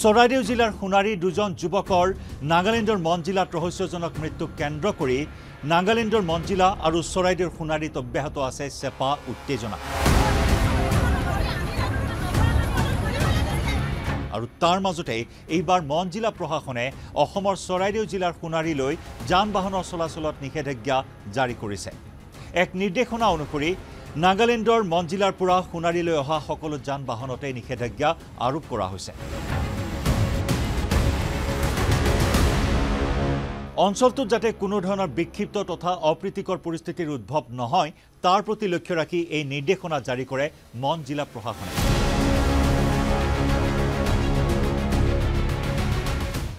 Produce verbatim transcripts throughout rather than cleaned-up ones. Sonari Jilar Hunari Dujon Jubakor, Nagalandor Monjila Trohosion of Mitu Kandrokori, Nagalandor Monjila, Aru Sonari Hunari to Behato Ase Sepa Uttejona. Aru Tarmazote, Ebar Monjila Prohahone, Ohomor Sonari Jilar Hunari Loi, Jan Bahano Sola Solot Nikedegia, Jari Kurise. Ek Nidekona Unukuri, Nagalandor Monjilar Pura Hunari Loha Hokolo Jan Bahanote Nikedegia, Aru Kurahuse. অঞ্চলটো যাতে কোনো ধৰণৰ বিক্ষিপ্ত তথা অপ্ৰীতিকৰ পৰিস্থিতিৰ উদ্ভৱ নহয় তাৰ প্ৰতি লক্ষ্য ৰাখি এই নিৰ্দেশনা জাৰি কৰে মন জিলা প্ৰশাসনে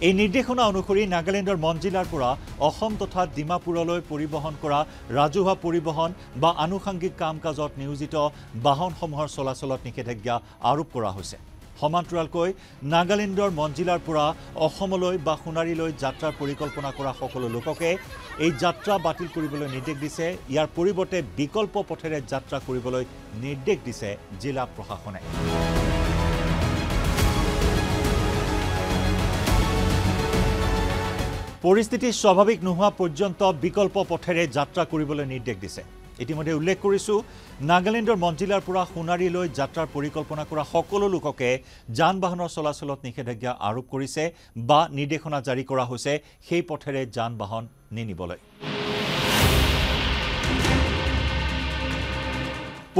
এই নিৰ্দেশনা অনুসৰি নাগালেণ্ডৰ মন জিলাৰ পৰা অসম তথা ডিমাপুৰলৈ পৰিবহন কৰা ৰাজহুৱা পৰিবহন বা আনুষঙ্গিক কামকাজত নিয়োজিত বাহনসমূহৰ চলাচলত নিষেধাজ্ঞা আৰোপ কৰা হৈছে সমান্তৰালকৈ নাগালেণ্ডৰ মঞ্জিলাৰ পৰা অসমলৈ বা হুনাৰিলৈ যাত্ৰাৰ পৰিকল্পনা কৰা সকলো লোককে এই যাত্ৰা বাতিল কৰিবলৈ নিৰ্দেশ দিছে ইয়াৰ পৰিৱৰ্তে বিকল্প পথেৰে যাত্ৰা কৰিবলৈ নিৰ্দেশ দিছে জিলা প্ৰশাসনে পৰিস্থিতি স্বাভাৱিক নোহোৱা পৰ্যন্ত বিকল্প পথেৰে যাত্ৰা কৰিবলৈ নিৰ্দেশ দিছে ইতিমধ্যে উল্লেখ কৰিছো নাগালেণ্ডৰ মঞ্জিলাৰ পৰা হুনাৰি লৈ যাত্ৰাৰ পৰিকল্পনা কৰা সকলো লোককে যান-বাহনৰ চলাচলত নিষেধাজ্ঞা আৰোপ কৰিছে বা নিৰ্দেশনা জাৰি কৰা হৈছে সেই পথেৰে যান-বাহন নিনিবলৈ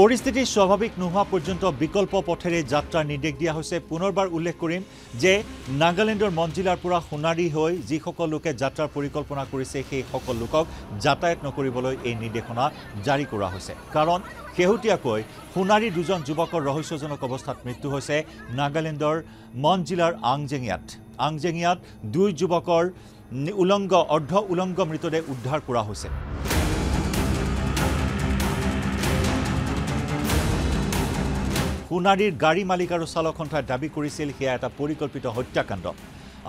পৰিস্থিতি স্বাভাৱিক নোহোৱা পৰ্যন্ত বিকল্প পথেৰে যাত্ৰা নিৰ্দেশ দিয়া হৈছে পুনৰবাৰ উল্লেখ কৰিম যে নাগালেণ্ডৰ মঞ্জিলাৰ পৰা হুনাৰি হৈ যি সকল লোকে যাত্ৰাৰ পৰিকল্পনা কৰিছে সেই সকল লোকক যাতায়াত নকৰিবলৈ এই নিৰ্দেশনা জাৰি কৰা হৈছে কাৰণ কেহুটিয়াকৈ হুনাৰি দুজন যুৱকৰ ৰহস্যজনক অৱস্থাত মৃত্যু হৈছে নাগালেণ্ডৰ মঞ্জিলাৰ আংজেঙিয়াত আংজেঙিয়াত দুই যুৱকৰ উলংগ অৰ্ধ উলংগ মৃতদেহ উদ্ধাৰ কৰা হৈছে হুনাৰিৰ গাড়ী মালিক আৰু চালকখনৰ দাবী কৰিছিল কিয়া এটা পৰিকল্পিত হত্যাকাণ্ড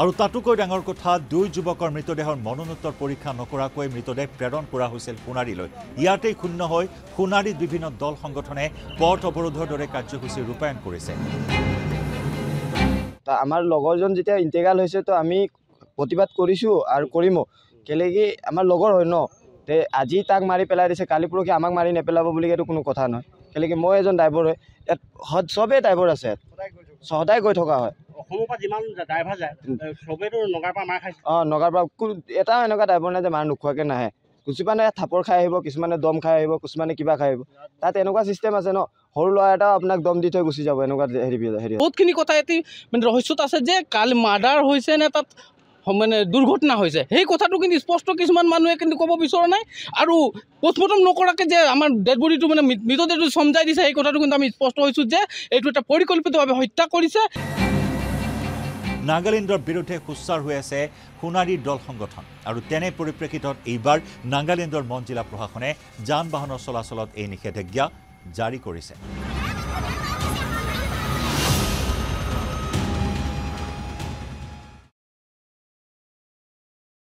আৰু তাতোকৈ ডাঙৰ কথা দুই যুৱকৰ মৃতদেহৰ মৰণোত্তৰ পৰীক্ষা নকৰাকৈ মৃতদেহ প্ৰেৰণ কৰা হৈছিল হুনাৰিলৈ ইয়াতেই ক্ষুণ্ণ হৈ হুনাৰিত বিভিন্ন দল সংগঠনে পথ অৱৰোধৰ দৰে কাৰ্যসূচী ৰূপায়ণ কৰিছে আমাৰ লগৰজন যেতিয়া ইন্টিগ্ৰেল হৈছে তো আমি প্ৰতিবাদ কৰিছো আৰু কৰিমো কেলেকি আমাৰ লগৰ হয় ন তে আজি তাক মাৰি পেলাই দিছে কালি পৰকে আমাক মাৰি নেপেলাব বুলি কোনো কথা নহয় কেলেকি মই এজন ড্ৰাইভাৰ হয় এত হদ সবে ড্ৰাইভাৰ আছে সদায় গৈ থকা হয় অসমপা যিমান ড্ৰাইভাৰ যায় সবেটো নগাৰপা মাৰ খাইছে অ নগাৰপা এটা এনেকা ড্ৰাইভাৰ নাই যে মাৰ নুখুৱাকে নাহে কিছুমানে থাপৰ খাই আহিব কিছুমানে দম খাই আহিব কিছুমানে কিবা খাই আহিব তাত এনেকা সিস্টেম আছে ন হৰ লয়াটা আপোনাক দম দি থৈ গুছি যাব এনেকা হেৰি হেৰি বহুতখিনি কথা এতি মানে ৰহস্যত আছে যে কাল মাৰ্ডাৰ হৈছে না তাত মানে দুৰ্ঘটনা হৈছে সেই কথাটো কিন্তু স্পষ্ট কিছুমান মানুহে কিন্তু ক'ব বিচৰা নাই আৰু পোষ্টমৰ্টম নকৰাকে যে আমাৰ ডেড বডিটো মানে মৃতদেহটো সমজাই দিছে এই কথাটো কিন্তু আমি স্পষ্ট হৈছো যে এইটো এটা পৰিকল্পিতভাৱে হত্যা কৰিছে নাগালেণ্ডৰ বিৰুদ্ধে হুঁচাৰ হৈ আছে হুনাৰি দল সংগঠন আৰু তেনে পৰিপ্ৰেক্ষিতত এইবাৰ নাগালেণ্ডৰ মঞ্জিলা প্ৰশাসনে যান-বাহনৰ চলাচলত এই নিষেধাজ্ঞা জাৰি কৰিছে